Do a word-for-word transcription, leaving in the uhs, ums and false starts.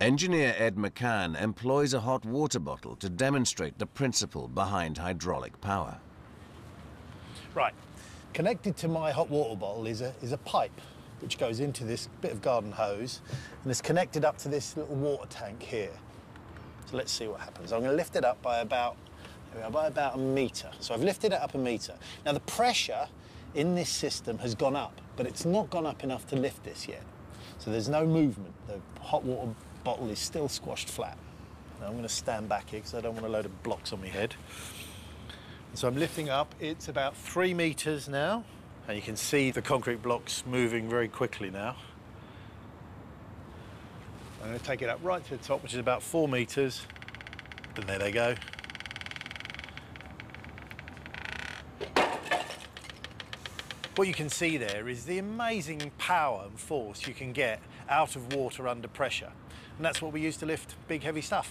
Engineer Ed McCann employs a hot water bottle to demonstrate the principle behind hydraulic power. Right, connected to my hot water bottle is a, is a pipe which goes into this bit of garden hose and is connected up to this little water tank here. So let's see what happens. I'm going to lift it up by about, by about a metre. So I've lifted it up a metre. Now the pressure in this system has gone up, but it's not gone up enough to lift this yet. So there's no movement. The hot water bottle is still squashed flat. Now I'm going to stand back here because I don't want a load of blocks on my head. So I'm lifting up. It's about three metres now. And you can see the concrete blocks moving very quickly now. I'm going to take it up right to the top, which is about four metres. And there they go. What you can see there is the amazing power and force you can get out of water under pressure. And that's what we use to lift big, heavy stuff.